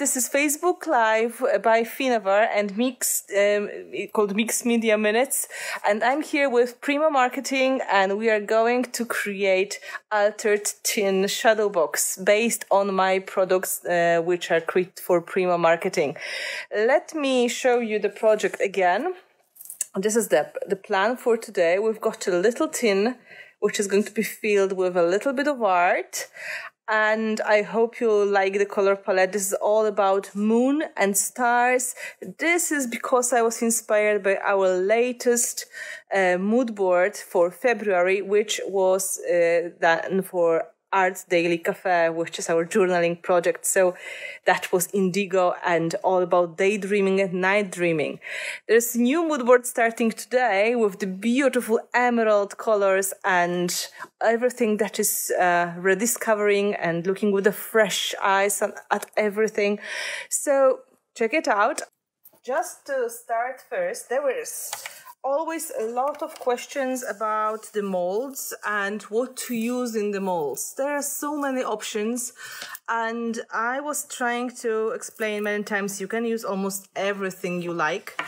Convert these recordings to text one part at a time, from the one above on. This is Facebook Live by Finnabair and called Mixed Media Minutes. And I'm here with Prima Marketing, and we are going to create altered tin shadow box based on my products, which are created for Prima Marketing. Let me show you the project again. This is the plan for today. We've got a little tin, which is going to be filled with a little bit of art. And I hope you like the color palette. This is all about moon and stars. This is because I was inspired by our latest mood board for February, which was done for Arts Daily Cafe, which is our journaling project. So that was indigo and all about daydreaming and night dreaming. There's a new mood board starting today with the beautiful emerald colors and everything that is rediscovering and looking with the fresh eyes at everything. So check it out. Just to start first, there is always a lot of questions about the molds and what to use in the molds. There are so many options, and I was trying to explain many times you can use almost everything you like.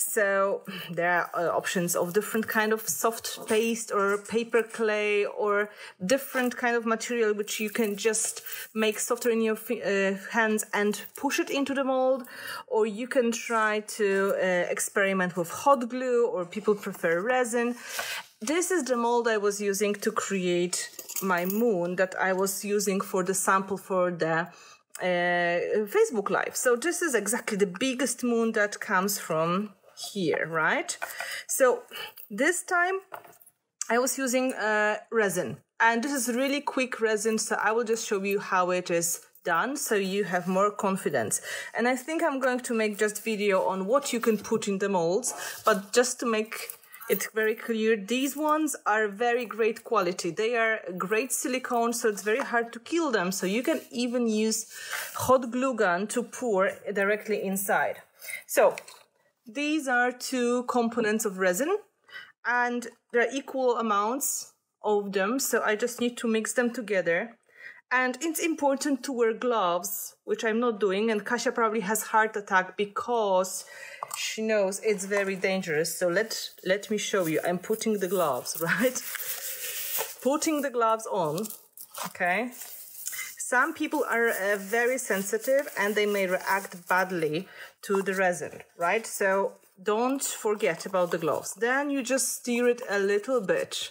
So there are options of different kind of soft paste or paper clay or different kind of material which you can just make softer in your hands and push it into the mold, or you can try to experiment with hot glue, or people prefer resin. This is the mold I was using to create my moon that I was using for the sample for the Facebook Live. So this is exactly the biggest moon that comes from here, right? So this time I was using resin, and this is really quick resin, so I will just show you how it is done so you have more confidence. And I think I'm going to make just video on what you can put in the molds, but just to make it's very clear, these ones are very great quality. They are great silicone, so it's very hard to kill them. So you can even use hot glue gun to pour directly inside. So these are two components of resin, and there are equal amounts of them. So I just need to mix them together. And it's important to wear gloves, which I'm not doing. And Kasia probably has heart attack because she knows it's very dangerous. So let me show you. I'm putting the gloves, right? Putting the gloves on, okay? Some people are very sensitive and they may react badly to the resin, right? So don't forget about the gloves. Then you just stir it a little bit,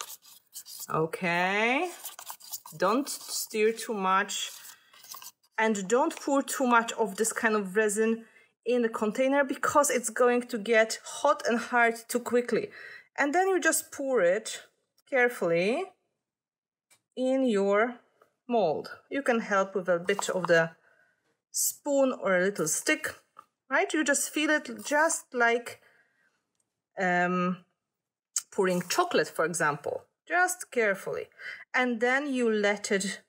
okay? Don't stir too much, and don't pour too much of this kind of resin in the container because it's going to get hot and hard too quickly. And then you just pour it carefully in your mold. You can help with a bit of the spoon or a little stick, right? You just feel it just like pouring chocolate, for example. Just carefully, and then you let it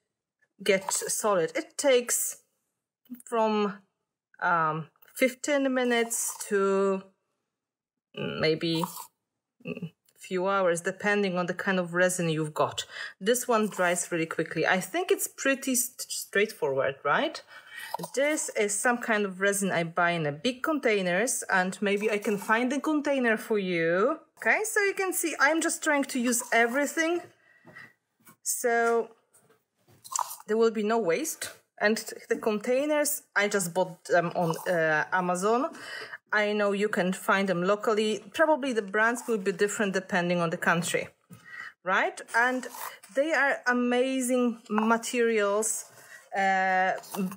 get solid. It takes from 15 minutes to maybe a few hours, depending on the kind of resin you've got. This one dries really quickly. I think it's pretty straightforward, right? This is some kind of resin I buy in a big containers, and maybe I can find the container for you. Okay, so you can see I'm just trying to use everything, so there will be no waste. And the containers, I just bought them on Amazon. I know you can find them locally. Probably the brands will be different depending on the country, right? And they are amazing materials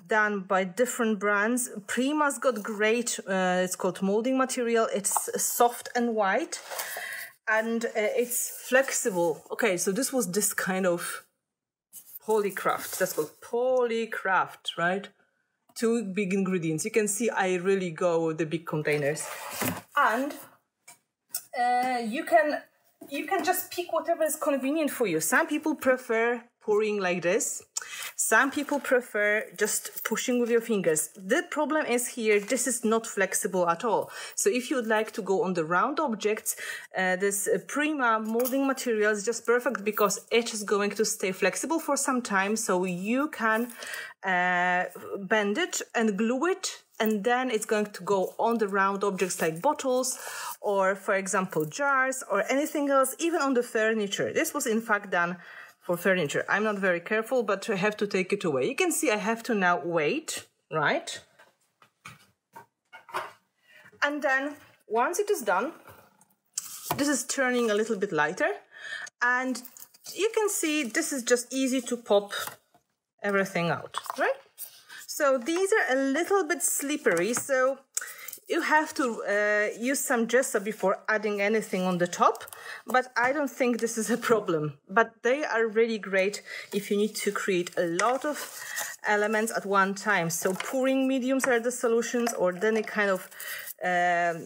done by different brands. Prima's got great, it's called molding material. It's soft and white, and it's flexible. Okay, so this was this kind of polycraft. That's called polycraft, right? Two big ingredients. You can see I really go with the big containers. And you can just pick whatever is convenient for you. Some people prefer pouring like this. Some people prefer just pushing with your fingers. The problem is here, this is not flexible at all. So if you would like to go on the round objects, this Prima molding material is just perfect because it is going to stay flexible for some time. So you can bend it and glue it, and then it's going to go on the round objects like bottles or, for example, jars or anything else, even on the furniture. This was in fact done for furniture. I'm not very careful, but I have to take it away. You can see I have to now wait, right? And then once it is done, this is turning a little bit lighter. And you can see this is just easy to pop everything out, right? So these are a little bit slippery, so you have to use some gesso before adding anything on the top, but I don't think this is a problem. But they are really great if you need to create a lot of elements at one time. So pouring mediums are the solutions, or any kind of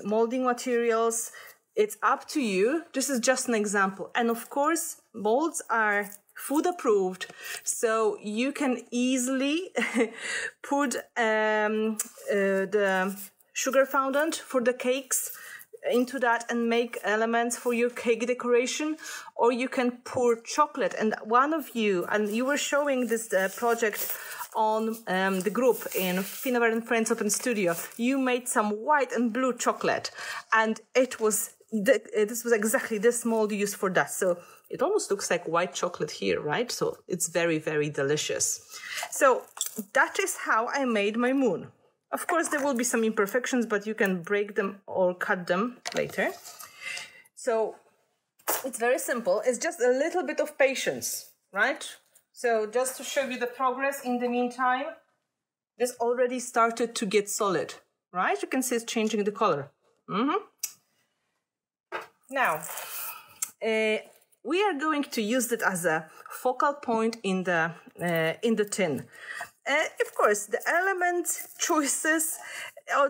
molding materials. It's up to you. This is just an example. And of course, molds are food approved, so you can easily put the sugar fondant for the cakes into that and make elements for your cake decoration, or you can pour chocolate. And one of you, and you were showing this project on the group in Finnabair Friends Open Studio, you made some white and blue chocolate, and it was this was exactly this mold used for that. So it almost looks like white chocolate here, right? So it's very, very delicious. So that is how I made my moon. Of course, there will be some imperfections, but you can break them or cut them later. So it's very simple. It's just a little bit of patience, right? So just to show you the progress in the meantime, this already started to get solid, right? You can see it's changing the color. Now, we are going to use it as a focal point in the tin. Of course, the element choices,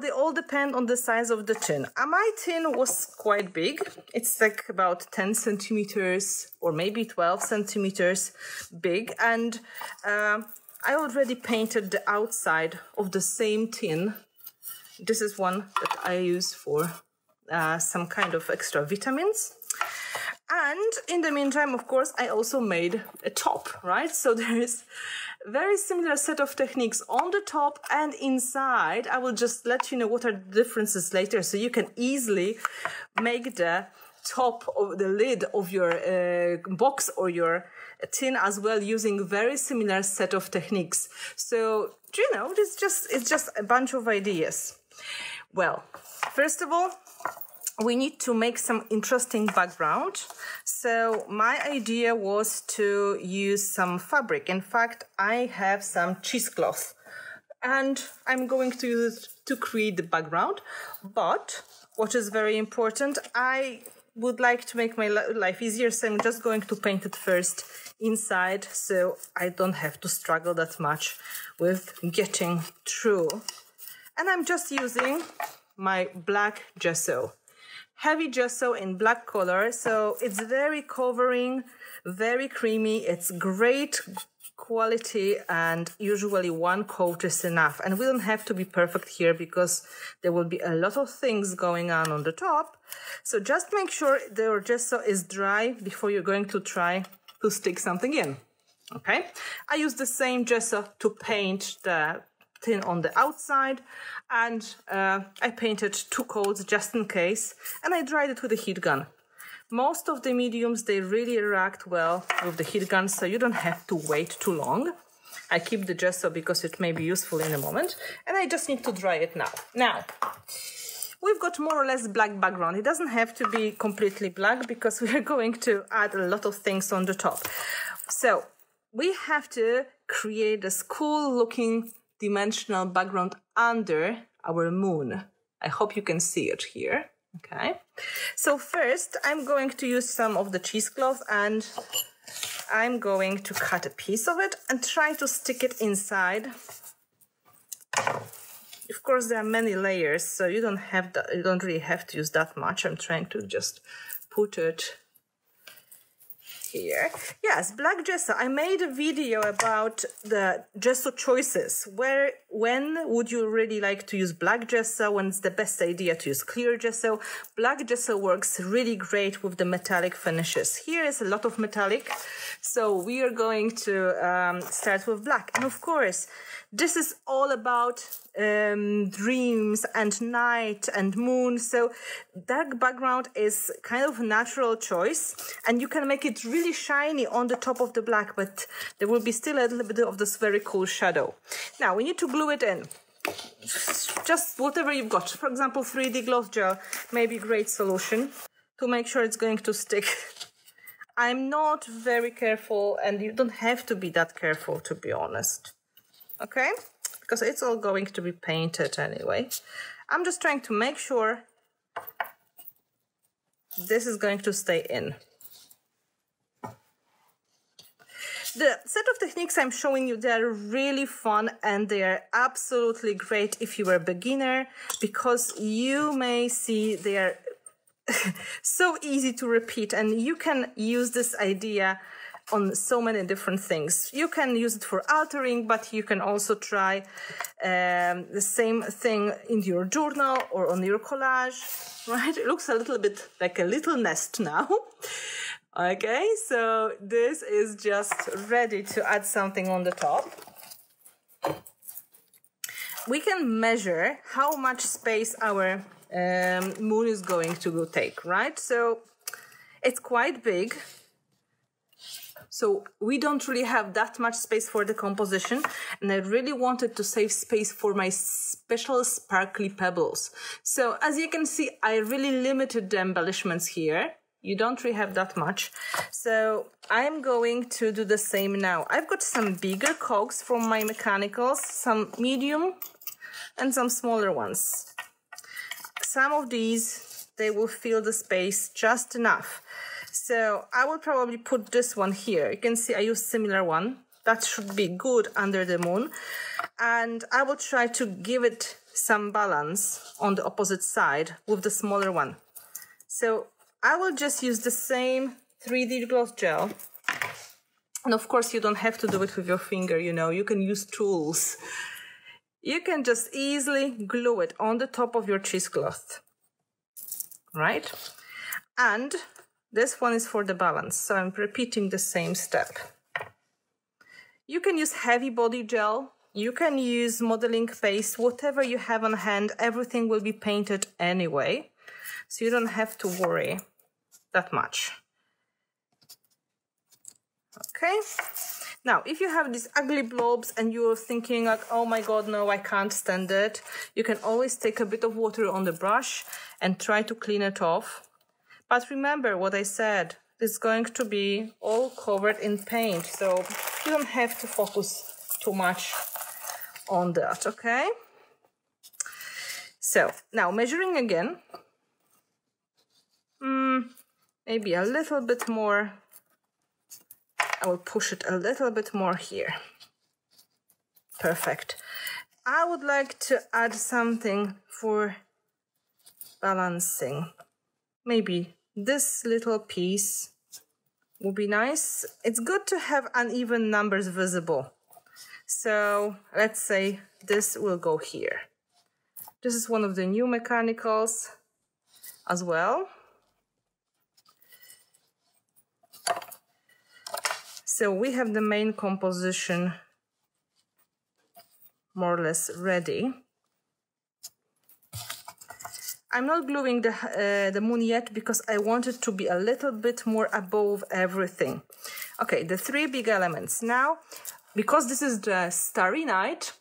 they all depend on the size of the tin. My tin was quite big. It's like about 10 centimeters or maybe 12 centimeters big. And I already painted the outside of the same tin. This is one that I use for some kind of extra vitamins. And in the meantime, of course, I also made a top, right? So there is a very similar set of techniques on the top and inside. I will just let you know what are the differences later, so you can easily make the top of the lid of your box or your tin as well, using very similar set of techniques. So, you know, it's just a bunch of ideas. Well, first of all, we need to make some interesting background. So my idea was to use some fabric. In fact, I have some cheesecloth and I'm going to use it to create the background. But what is very important, I would like to make my life easier, so I'm just going to paint it first inside, so I don't have to struggle that much with getting through. And I'm just using my black gesso. Heavy gesso in black color, so it's very covering, very creamy. It's great quality, and usually one coat is enough. And we don't have to be perfect here because there will be a lot of things going on the top. So just make sure the gesso is dry before you're going to try to stick something in. Okay, I use the same gesso to paint the tin on the outside, and I painted two coats just in case, and I dried it with a heat gun. Most of the mediums, they really react well with the heat gun, so you don't have to wait too long. I keep the gesso because it may be useful in a moment, and I just need to dry it now. Now, we've got more or less black background. It doesn't have to be completely black because we are going to add a lot of things on the top. So we have to create this cool looking dimensional background under our moon. I hope you can see it here. Okay, so first I'm going to use some of the cheesecloth, and I'm going to cut a piece of it and try to stick it inside. Of course, there are many layers, so you don't have that, you don't really have to use that much. I'm trying to just put it here. Yes, black gesso. I made a video about the gesso choices. Where, when would you really like to use black gesso? When's the best idea to use clear gesso? Black gesso works really great with the metallic finishes. Here is a lot of metallic. So we are going to start with black. And of course, this is all about dreams and night and moon. So dark background is kind of a natural choice, and you can make it really shiny on the top of the black, but there will be still a little bit of this very cool shadow. Now we need to glue it in. Just whatever you've got. For example, 3D gloss gel may be a great solution to make sure it's going to stick. I'm not very careful, and you don't have to be that careful, to be honest. Okay? Because it's all going to be painted anyway. I'm just trying to make sure this is going to stay in. The set of techniques I'm showing you, they're really fun, and they are absolutely great if you are a beginner, because you may see they are so easy to repeat, and you can use this idea on so many different things. You can use it for altering, but you can also try the same thing in your journal or on your collage, right? It looks a little bit like a little nest now. Okay, so this is just ready to add something on the top. We can measure how much space our moon is going to take, right? So it's quite big. So we don't really have that much space for the composition, and I really wanted to save space for my special sparkly pebbles. So as you can see, I really limited the embellishments here. You don't really have that much. So I'm going to do the same now. I've got some bigger cogs from my mechanicals, some medium and some smaller ones. Some of these, they will fill the space just enough. So I will probably put this one here. You can see I use similar one. That should be good under the moon. And I will try to give it some balance on the opposite side with the smaller one. So I will just use the same 3D gloss gel. And of course, you don't have to do it with your finger, you know, you can use tools. You can just easily glue it on the top of your cheesecloth, right? And this one is for the balance, so I'm repeating the same step. You can use heavy body gel, you can use modeling paste, whatever you have on hand, everything will be painted anyway, so you don't have to worry that much. Okay, now if you have these ugly blobs and you're thinking like, oh my god, no, I can't stand it, you can always take a bit of water on the brush and try to clean it off. But remember what I said, it's going to be all covered in paint, so you don't have to focus too much on that, okay? So, now measuring again. Maybe a little bit more. I will push it a little bit more here. Perfect. I would like to add something for balancing. Maybe this little piece will be nice. It's good to have uneven numbers visible. So let's say this will go here. This is one of the new mechanicals as well. So we have the main composition more or less ready. I'm not gluing the moon yet because I want it to be a little bit more above everything. Okay, the three big elements. Now, because this is the starry night,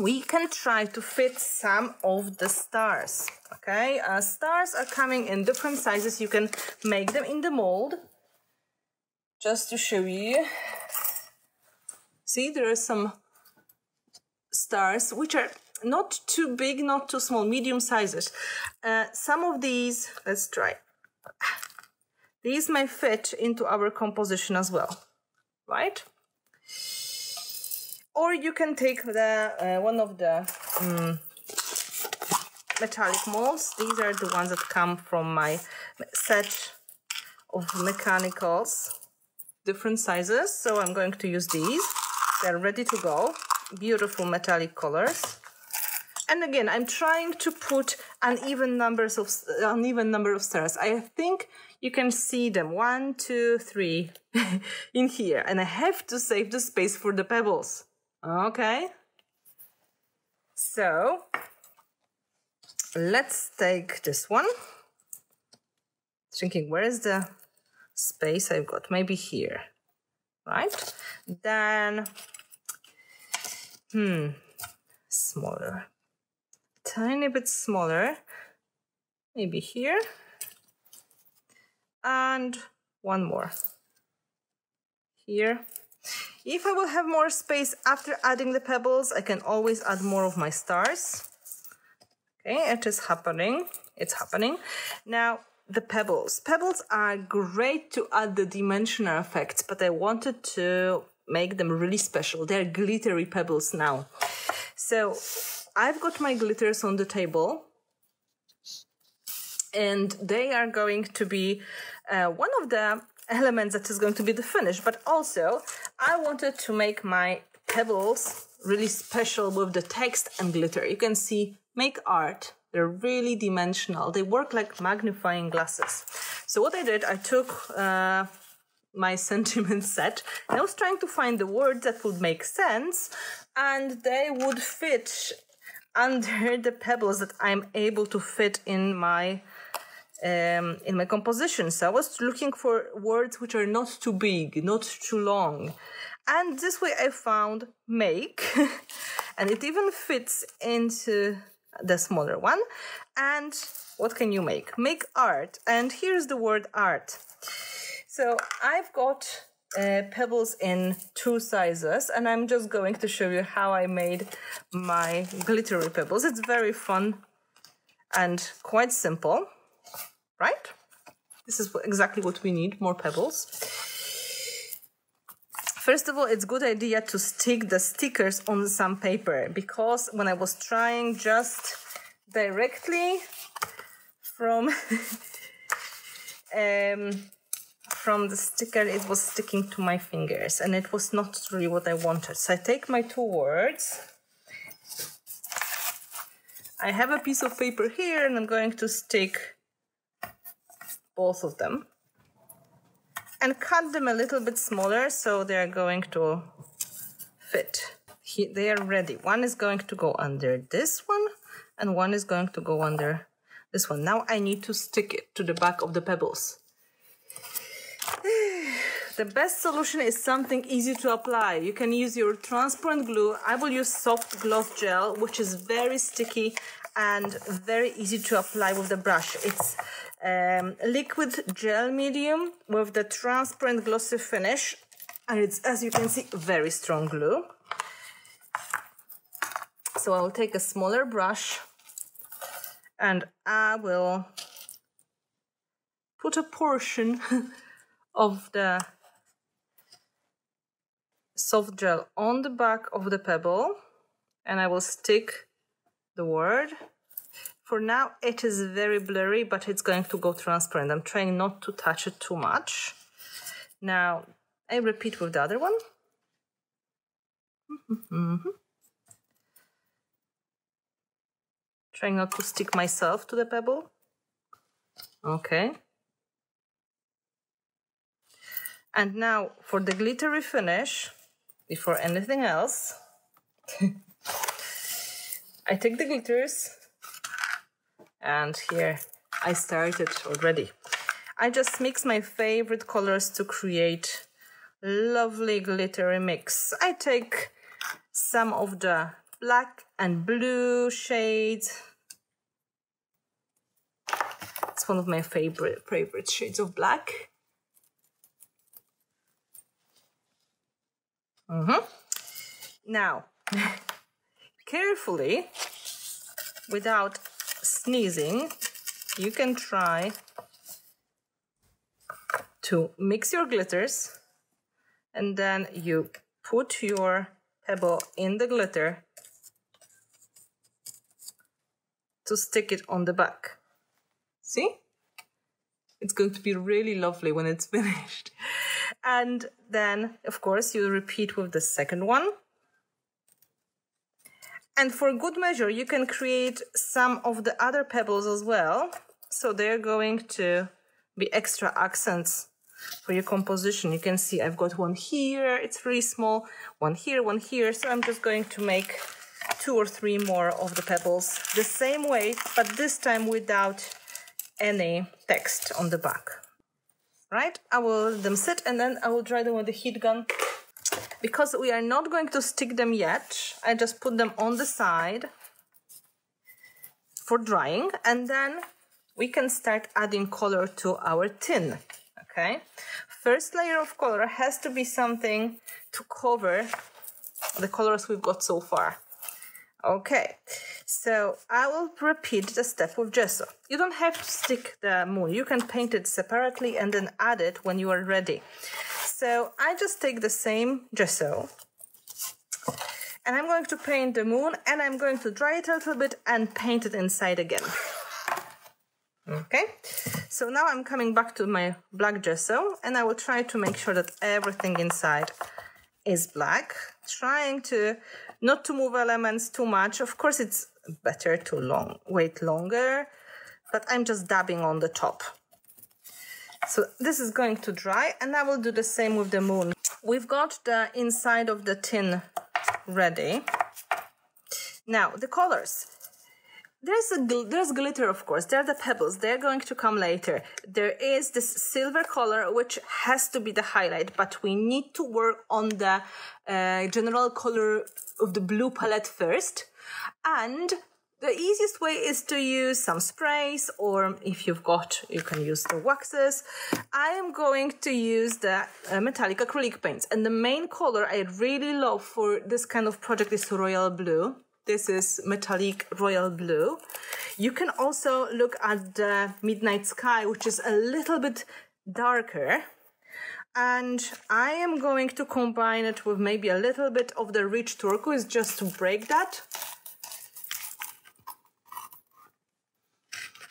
we can try to fit some of the stars, okay? Stars are coming in different sizes. You can make them in the mold, just to show you. See, there are some stars which are not too big, not too small, medium sizes. Some of these, let's try. These may fit into our composition as well, right? Or you can take the one of the metallic molds. These are the ones that come from my set of mechanicals. different sizes, so I'm going to use these. They're ready to go. Beautiful metallic colors. And again, I'm trying to put an even number of stars. I think you can see them 1, 2, 3 in here, and I have to save the space for the pebbles. Okay. So let's take this one. Thinking, where is the space I've got? Maybe here, right? Then, smaller. Tiny bit smaller, maybe here, and one more here. If I will have more space after adding the pebbles, I can always add more of my stars. Okay, it is happening, it's happening. now the pebbles. Pebbles are great to add the dimensional effects, but I wanted to make them really special. They're glittery pebbles now. So I've got my glitters on the table, and they are going to be one of the elements that is going to be the finish, but also I wanted to make my pebbles really special with the text and glitter. You can see, make art. They're really dimensional. They work like magnifying glasses. So what I did, I took my sentiment set, and I was trying to find the word that would make sense and they would fit under the pebbles that I'm able to fit in my composition. So I was looking for words which are not too big, not too long. And this way I found make, and it even fits into the smaller one. And what can you make? Make art. And here's the word art. So I've got pebbles in two sizes, and I'm just going to show you how I made my glittery pebbles. It's very fun and quite simple, right? This is exactly what we need, more pebbles. First of all, it's a good idea to stick the stickers on some paper, because when I was trying just directly from from the sticker, it was sticking to my fingers, and it was not really what I wanted. So I take my two words. I have a piece of paper here, and I'm going to stick both of them and cut them a little bit smaller, so they are going to fit. They are ready. One is going to go under this one, and one is going to go under this one. Now I need to stick it to the back of the pebbles. The best solution is something easy to apply. You can use your transparent glue. I will use soft gloss gel, which is very sticky and very easy to apply with the brush. It's liquid gel medium with the transparent glossy finish, and it's, as you can see, very strong glue. So I'll take a smaller brush, and I will put a portion of the soft gel on the back of the pebble, and I will stick the word. For now it is very blurry, but it's going to go transparent. I'm trying not to touch it too much. Now I repeat with the other one. Trying not to stick myself to the pebble. Okay. And now for the glittery finish, before anything else, I take the glitters, and here I started already. I just mix my favorite colors to create lovely glittery mix. I take some of the black and blue shades. It's one of my favorite shades of black. Now, carefully, without sneezing, you can try to mix your glitters, and then you put your pebble in the glitter to stick it on the back. See? It's going to be really lovely when it's finished. And then, of course, you repeat with the second one. And for good measure, you can create some of the other pebbles as well. So they're going to be extra accents for your composition. You can see I've got one here. It's really small. One here, one here. So I'm just going to make 2 or 3 more of the pebbles the same way, but this time without any text on the back. Right? I will let them sit and then I will dry them with the heat gun. Because we are not going to stick them yet, I just put them on the side for drying, and then we can start adding color to our tin, okay? First layer of color has to be something to cover the colors we've got so far. Okay, so I will repeat the step with gesso. You don't have to stick the moon. You can paint it separately and then add it when you are ready. So I just take the same gesso and I'm going to paint the moon and I'm going to dry it a little bit and paint it inside again. Okay, so now I'm coming back to my black gesso and I will try to make sure that everything inside is black, trying to not to move elements too much. Of course, it's better to wait longer, but I'm just dabbing on the top. So this is going to dry, and I will do the same with the moon. We've got the inside of the tin ready. Now, the colors. There's glitter, of course. There are the pebbles. They're going to come later. There is this silver color, which has to be the highlight, but we need to work on the general color of the blue palette first. And the easiest way is to use some sprays, or if you've got, you can use the waxes. I am going to use the metallic acrylic paints. And the main color I really love for this kind of project is royal blue. This is metallic royal blue. You can also look at the midnight sky, which is a little bit darker. And I am going to combine it with maybe a little bit of the rich turquoise just to break that.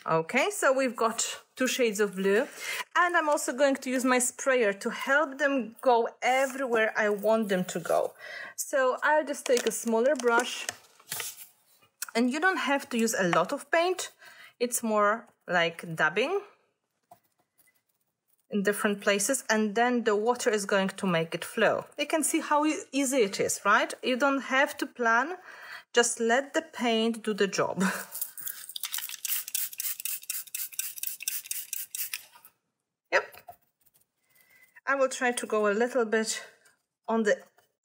Okay, so we've got 2 shades of blue. And I'm also going to use my sprayer to help them go everywhere I want them to go. So I'll just take a smaller brush. And you don't have to use a lot of paint. It's more like dabbing in different places, and then the water is going to make it flow. You can see how easy it is, right? You don't have to plan, just let the paint do the job. Yep. I will try to go a little bit on the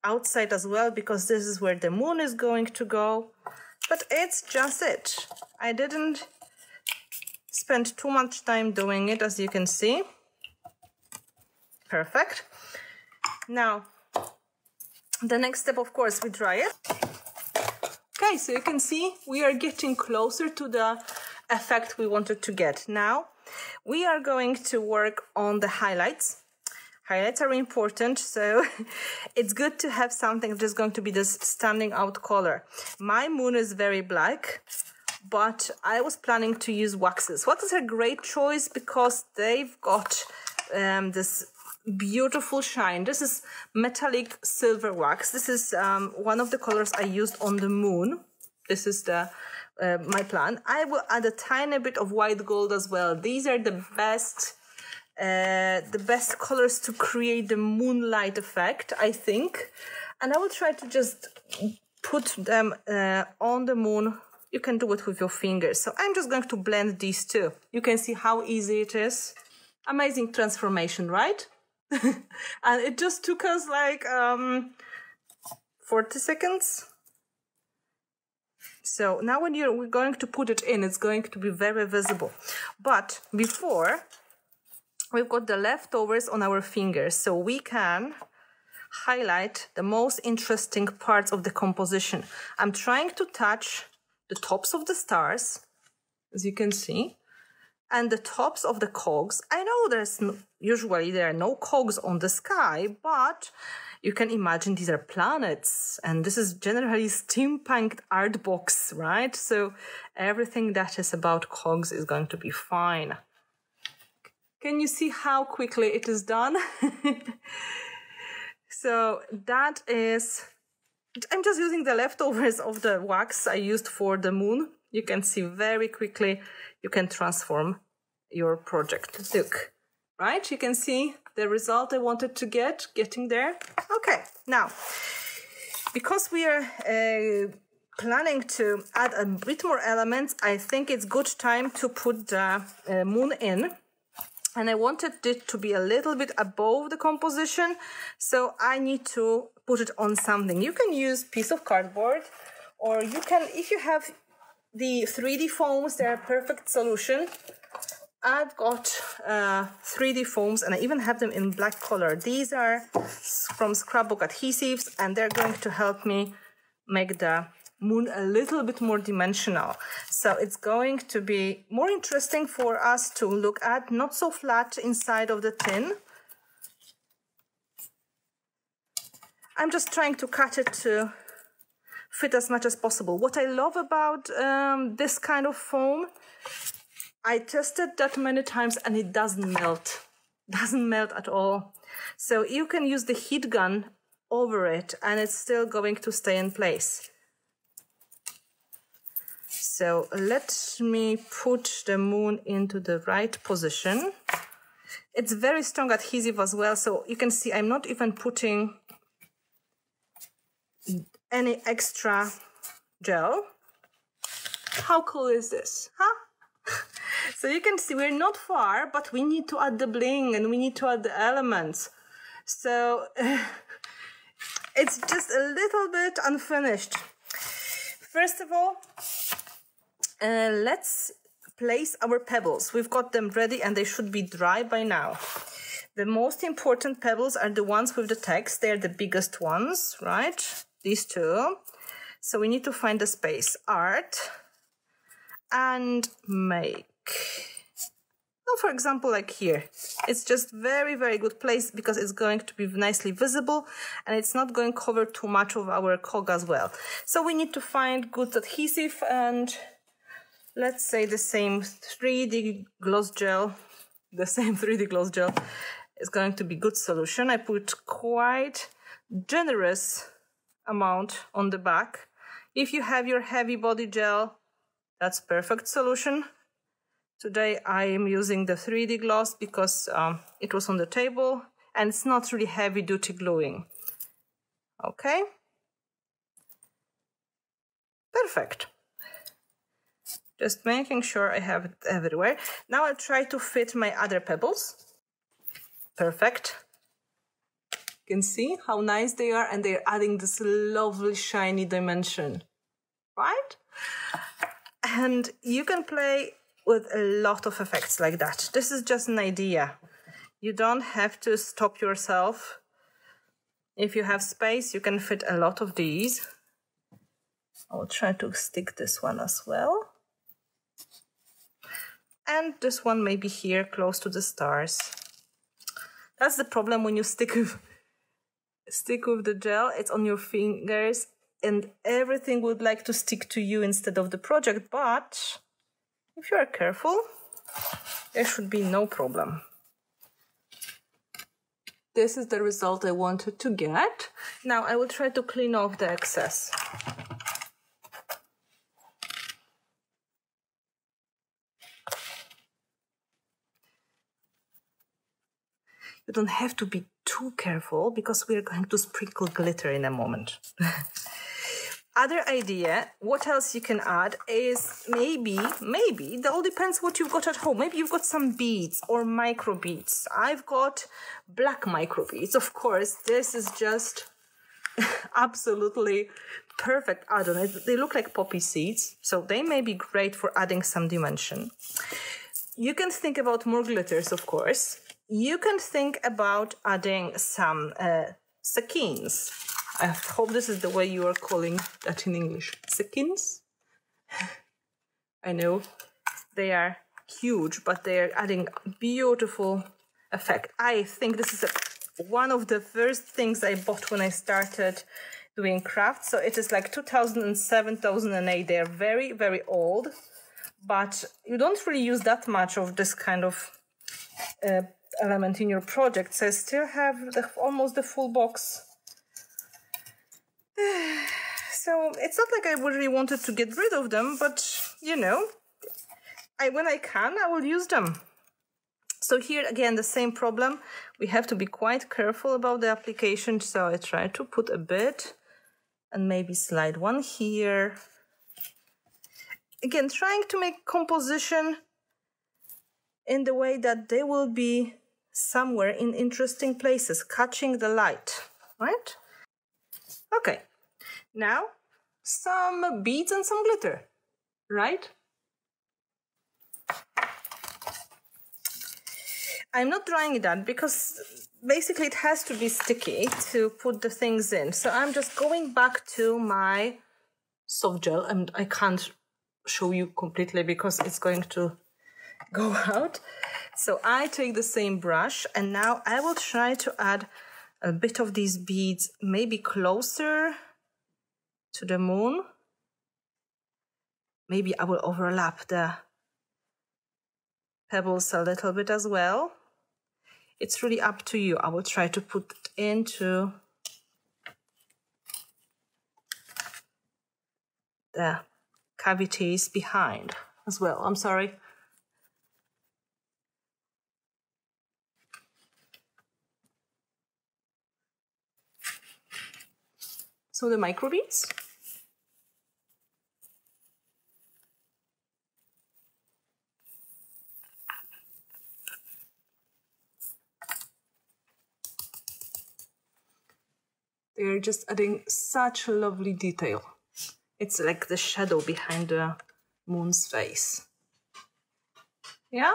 outside as well, because this is where the moon is going to go. But it's just it. I didn't spend too much time doing it, as you can see. Perfect. Now, the next step, of course, we dry it. Okay, so you can see we are getting closer to the effect we wanted to get. Now, we are going to work on the highlights. Highlights are important, so it's good to have something just going to be this standing out color. My moon is very black, but I was planning to use waxes. Waxes are a great choice because they've got this beautiful shine. This is metallic silver wax. This is one of the colors I used on the moon. This is the my plan. I will add a tiny bit of white gold as well. These are the best colors to create the moonlight effect, I think. And I will try to just put them on the moon. You can do it with your fingers. So I'm just going to blend these two. You can see how easy it is. Amazing transformation, right? And it just took us like 40 seconds. So now when we're going to put it in, it's going to be very visible. But before, we've got the leftovers on our fingers, so we can highlight the most interesting parts of the composition. I'm trying to touch the tops of the stars, as you can see, and the tops of the cogs. I know usually there are no cogs on the sky, but you can imagine these are planets, and this is generally steampunk art box, right? So everything that is about cogs is going to be fine. Can you see how quickly it is done? So that is, I'm just using the leftovers of the wax I used for the moon. You can see very quickly, you can transform your project. Look, right? You can see the result I wanted to get, getting there. Okay, now, because we are planning to add a bit more elements, I think it's good time to put the moon in. And I wanted it to be a little bit above the composition, so I need to put it on something. You can use piece of cardboard, or you can, if you have the 3D foams, they're a perfect solution. I've got 3D foams, and I even have them in black color. These are from scrapbook adhesives, and they're going to help me make the moon a little bit more dimensional. So it's going to be more interesting for us to look at, not so flat inside of the tin. I'm just trying to cut it to fit as much as possible. What I love about this kind of foam, I tested that many times and it doesn't melt. Doesn't melt at all. So you can use the heat gun over it and it's still going to stay in place. So let me put the moon into the right position. It's very strong adhesive as well, so you can see I'm not even putting any extra gel. How cool is this, huh? So you can see we're not far, but we need to add the bling and we need to add the elements. So it's just a little bit unfinished. First of all, let's place our pebbles. We've got them ready and they should be dry by now. The most important pebbles are the ones with the text. They're the biggest ones, right? These two. So we need to find the space. Art and make. Well, for example, like here. It's just very, very good place because it's going to be nicely visible and it's not going to cover too much of our cog as well. So we need to find good adhesive and let's say the same 3D gloss gel. The same 3D gloss gel is going to be good solution. I put quite generous amount on the back. If you have your heavy body gel, that's perfect solution. Today I am using the 3D gloss because it was on the table and it's not really heavy duty gluing. Okay. Perfect. Just making sure I have it everywhere. Now I'll try to fit my other pebbles. Perfect. You can see how nice they are and they're adding this lovely shiny dimension, right? And you can play with a lot of effects like that. This is just an idea. You don't have to stop yourself. If you have space, you can fit a lot of these. I'll try to stick this one as well. And this one may be here, close to the stars. That's the problem when you stick with the gel, it's on your fingers and everything would like to stick to you instead of the project, but if you are careful, there should be no problem. This is the result I wanted to get. Now I will try to clean off the excess. You don't have to be too careful because we are going to sprinkle glitter in a moment. Other idea, what else you can add is maybe, it all depends what you've got at home. Maybe you've got some beads or micro beads. I've got black micro beads, of course. This is just absolutely perfect add-on. They look like poppy seeds, so they may be great for adding some dimension. You can think about more glitters, of course. You can think about adding some sekins. I hope this is the way you are calling that in English. Sekins? I know they are huge, but they are adding beautiful effect. I think this is one of the first things I bought when I started doing crafts. So it is like 2007, 2008. They are very, very old, but you don't really use that much of this kind of element in your project. So I still have the, almost the full box. So it's not like I really wanted to get rid of them, but you know, when I can, I will use them. So here again, the same problem. We have to be quite careful about the application. So I try to put a bit and maybe slide one here. Again, trying to make composition in the way that they will be somewhere in interesting places, catching the light, right? Okay, now some beads and some glitter, right? I'm not drying that because basically it has to be sticky to put the things in. So I'm just going back to my soft gel, and I can't show you completely because it's going to go out. So I take the same brush and now I will try to add a bit of these beads, maybe closer to the moon. Maybe I will overlap the pebbles a little bit as well. It's really up to you. I will try to put it into the cavities behind as well. I'm sorry. So the microbeads. They're just adding such lovely detail. It's like the shadow behind the moon's face. Yeah?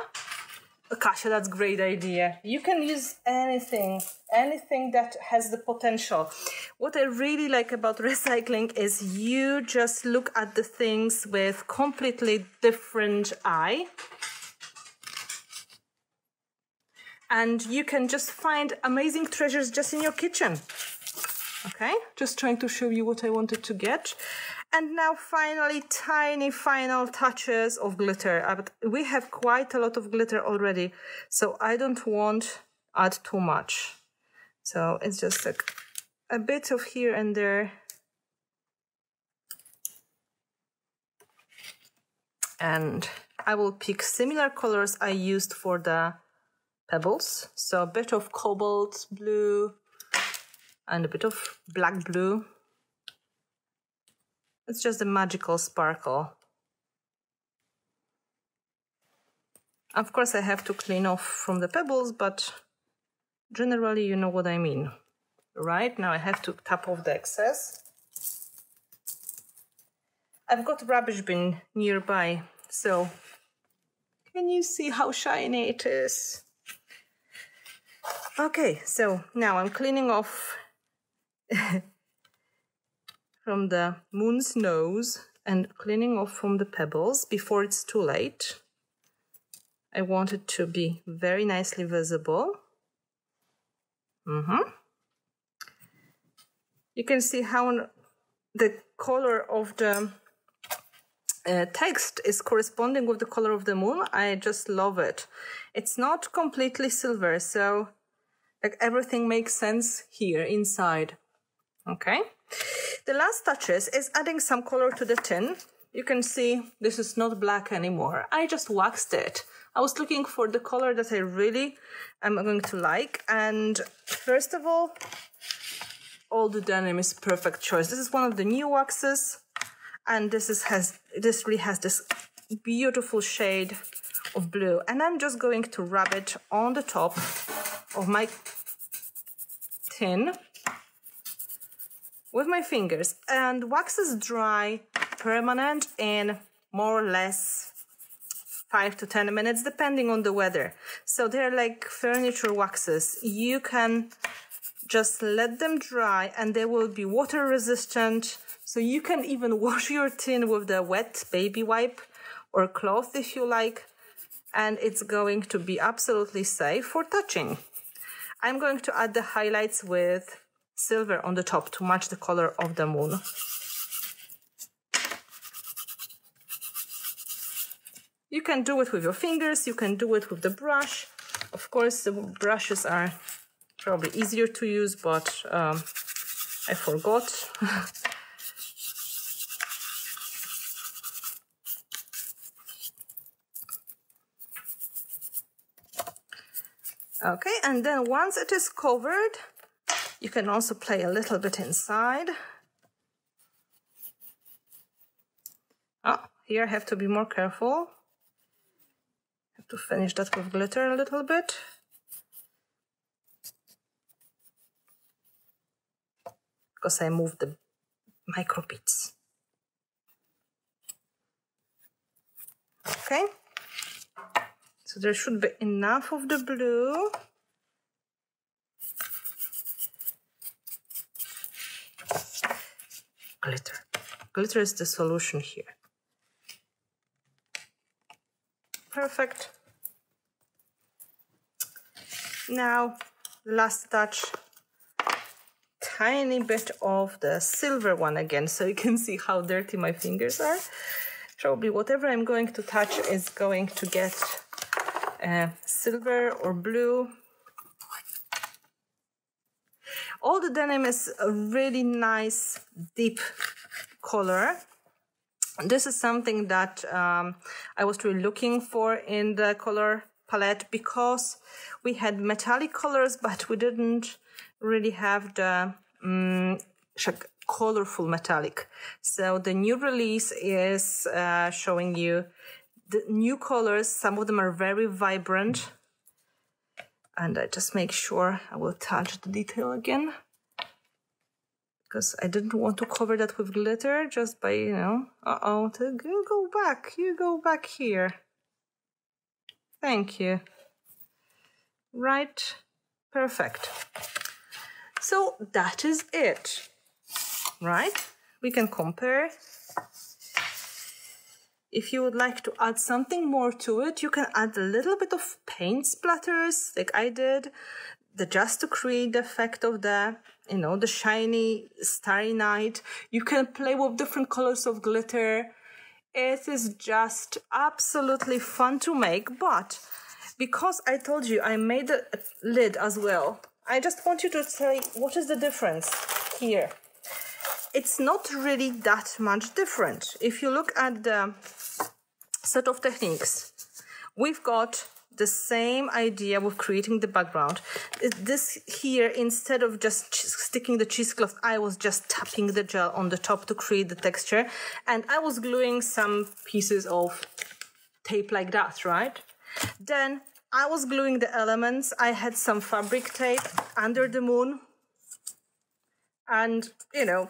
Kasia, that's a great idea. You can use anything, anything that has the potential. What I really like about recycling is you just look at the things with completely different eye. And you can just find amazing treasures just in your kitchen. Okay, just trying to show you what I wanted to get. And now finally, tiny final touches of glitter. But we have quite a lot of glitter already, so I don't want to add too much. So it's just like a bit of here and there. And I will pick similar colors I used for the pebbles. So a bit of cobalt blue and a bit of black blue. It's just a magical sparkle. Of course, I have to clean off from the pebbles, but generally, you know what I mean. Right, now I have to tap off the excess. I've got a rubbish bin nearby, so can you see how shiny it is? Okay, so now I'm cleaning off from the moon's nose and cleaning off from the pebbles before it's too late. I want it to be very nicely visible. Mm-hmm. You can see how the color of the text is corresponding with the color of the moon. I just love it. It's not completely silver, so like everything makes sense here inside. Okay. The last touches is adding some color to the tin. You can see this is not black anymore. I just waxed it. I was looking for the color that I really am going to like. And first of all, old denim is perfect choice. This is one of the new waxes. And this really has this beautiful shade of blue. And I'm just going to rub it on the top of my tin with my fingers. And wax is dry, permanent, in more or less 5 to 10 minutes, depending on the weather. So they're like furniture waxes. You can just let them dry and they will be water resistant. So you can even wash your tin with the wet baby wipe or cloth if you like. And it's going to be absolutely safe for touching. I'm going to add the highlights with silver on the top to match the color of the moon. You can do it with your fingers, you can do it with the brush. Of course, the brushes are probably easier to use, but I forgot. Okay, and then once it is covered, you can also play a little bit inside. Oh, here I have to be more careful. I have to finish that with glitter a little bit. Because I moved the micro bits. Okay. So there should be enough of the blue. Glitter. Glitter is the solution here. Perfect. Now, the last touch. Tiny bit of the silver one again, so you can see how dirty my fingers are. Probably whatever I'm going to touch is going to get silver or blue. All the denim is a really nice deep color. This is something that I was really looking for in the color palette, because we had metallic colors, but we didn't really have the colorful metallic. So the new release is showing you the new colors. Some of them are very vibrant. And I just make sure I will touch the detail again, because I didn't want to cover that with glitter just by, you know, you go back here. Thank you. Right, perfect. So that is it, right? We can compare. If you would like to add something more to it, you can add a little bit of paint splatters like I did, just to create the effect of the, you know, the shiny starry night. You can play with different colors of glitter. It is just absolutely fun to make, but because I told you I made a lid as well, I just want you to say, what is the difference here? It's not really that much different. If you look at the set of techniques, we've got the same idea with creating the background. This here, instead of just sticking the cheesecloth, I was just tapping the gel on the top to create the texture. And I was gluing some pieces of tape like that, right? Then I was gluing the elements. I had some fabric tape under the moon and, you know,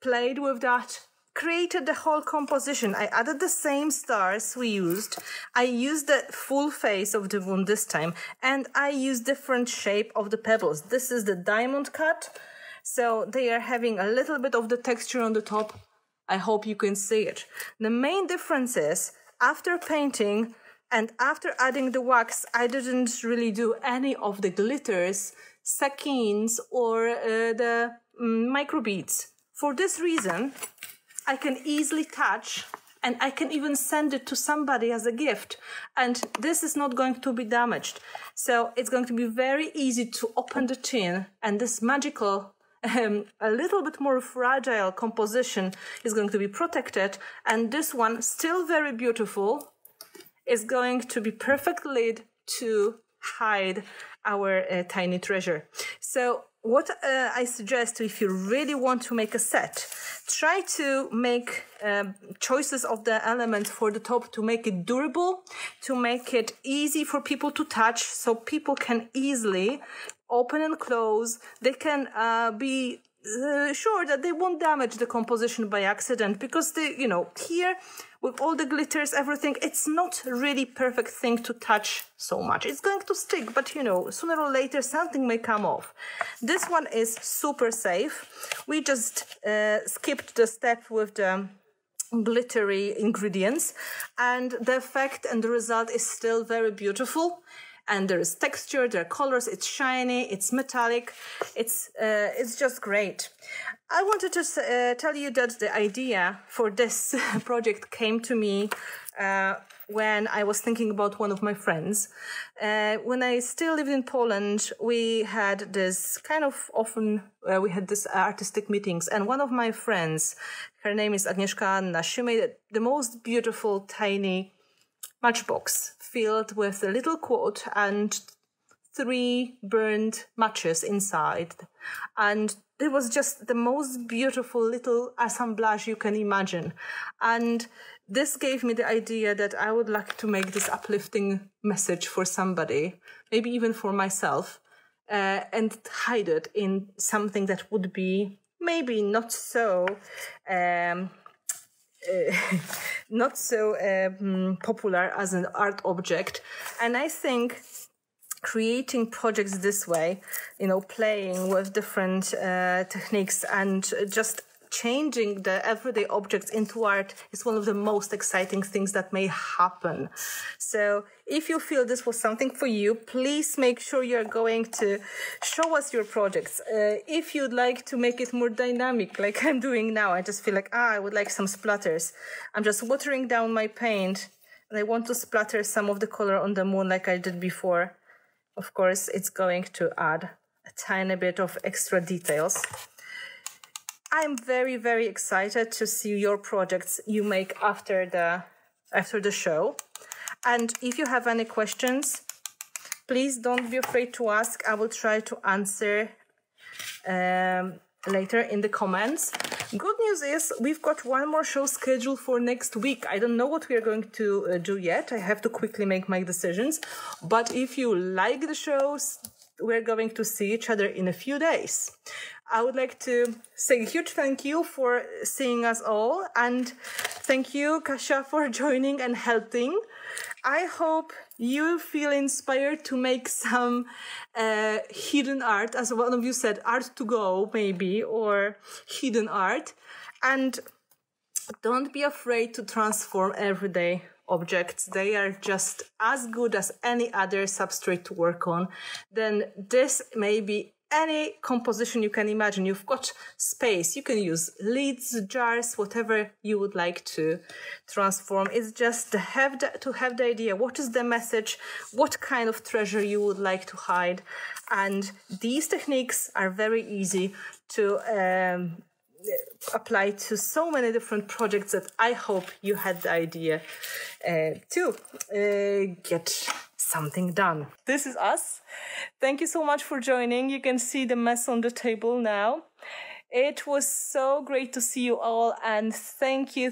played with that, created the whole composition. I added the same stars we used. I used the full face of the moon this time, and I used different shape of the pebbles. This is the diamond cut, so they are having a little bit of the texture on the top. I hope you can see it. The main difference is after painting, and after adding the wax, I didn't really do any of the glitters, sequins, or the micro beads. For this reason, I can easily touch, and I can even send it to somebody as a gift. And this is not going to be damaged. So it's going to be very easy to open the tin, and this magical, a little bit more fragile composition is going to be protected. And this one, still very beautiful, is going to be perfect lid to hide our tiny treasure. So what I suggest, if you really want to make a set, try to make choices of the element for the top to make it durable, to make it easy for people to touch, so people can easily open and close. They can be sure that they won't damage the composition by accident, because they, you know, here with all the glitters, everything, it's not really perfect thing to touch so much. It's going to stick, but you know, sooner or later something may come off. This one is super safe. We just skipped the step with the glittery ingredients, and the effect and the result is still very beautiful. and there is texture, there are colors, it's shiny, it's metallic, it's just great. I wanted to tell you that the idea for this project came to me when I was thinking about one of my friends. When I still lived in Poland, we had this kind of often, we had this artistic meetings, and one of my friends, her name is Agnieszka Anna, she made the most beautiful tiny matchbox filled with a little quote and 3 burned matches inside. And it was just the most beautiful little assemblage you can imagine. And this gave me the idea that I would like to make this uplifting message for somebody, maybe even for myself, and hide it in something that would be maybe not so not so popular as an art object. And I think creating projects this way, you know, playing with different techniques and just changing the everyday objects into art is one of the most exciting things that may happen. So if you feel this was something for you, please make sure you're going to show us your projects. If you'd like to make it more dynamic, like I'm doing now, I just feel like, I would like some splatters. I'm just watering down my paint and I want to splatter some of the color on the moon like I did before. Of course, it's going to add a tiny bit of extra details. I'm very, very excited to see your projects you make after the show. And if you have any questions, please don't be afraid to ask. I will try to answer later in the comments. Good news is we've got one more show scheduled for next week. I don't know what we are going to do yet. I have to quickly make my decisions. But if you like the shows, we're going to see each other in a few days. I would like to say a huge thank you for seeing us all, and thank you, Kasia, for joining and helping. I hope you feel inspired to make some hidden art, as one of you said, art to go maybe, or hidden art. And don't be afraid to transform everyday objects. They are just as good as any other substrate to work on. Then this may be any composition you can imagine. You've got space. You can use lids, jars, whatever you would like to transform. It's just to have the idea. What is the message? What kind of treasure you would like to hide? And these techniques are very easy to apply to so many different projects that I hope you had the idea to get something done. This is us. Thank you so much for joining. You can see the mess on the table now. It was so great to see you all, and thank you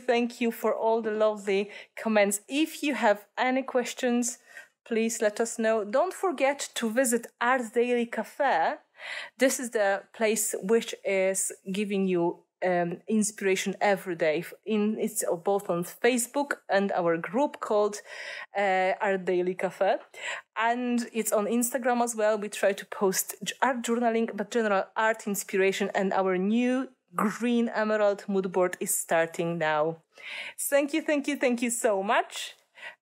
for all the lovely comments. If you have any questions, please let us know. Don't forget to visit Arts Daily Cafe. This is the place which is giving you inspiration every day. It's both on Facebook and our group called Art Daily Cafe, and it's on Instagram as well. We try to post art journaling, but general art inspiration, and our new green emerald mood board is starting now. Thank you so much.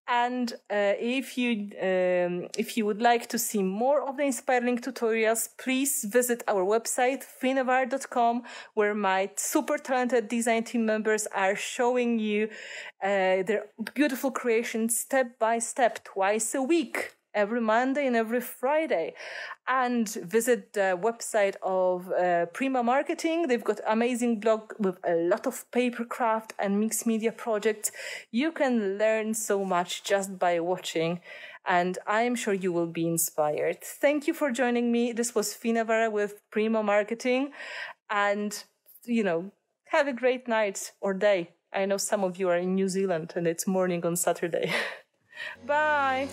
And if you would like to see more of the inspiring tutorials, please visit our website, finnabair.com, where my super talented design team members are showing you their beautiful creations step by step, twice a week, every Monday and every Friday. And visit the website of Prima Marketing. They've got amazing blog with a lot of paper craft and mixed media projects. You can learn so much just by watching, and I'm sure you will be inspired. Thank you for joining me. This was Finnabair with Prima Marketing, and you know, have a great night or day. I know some of you are in New Zealand and it's morning on Saturday. Bye.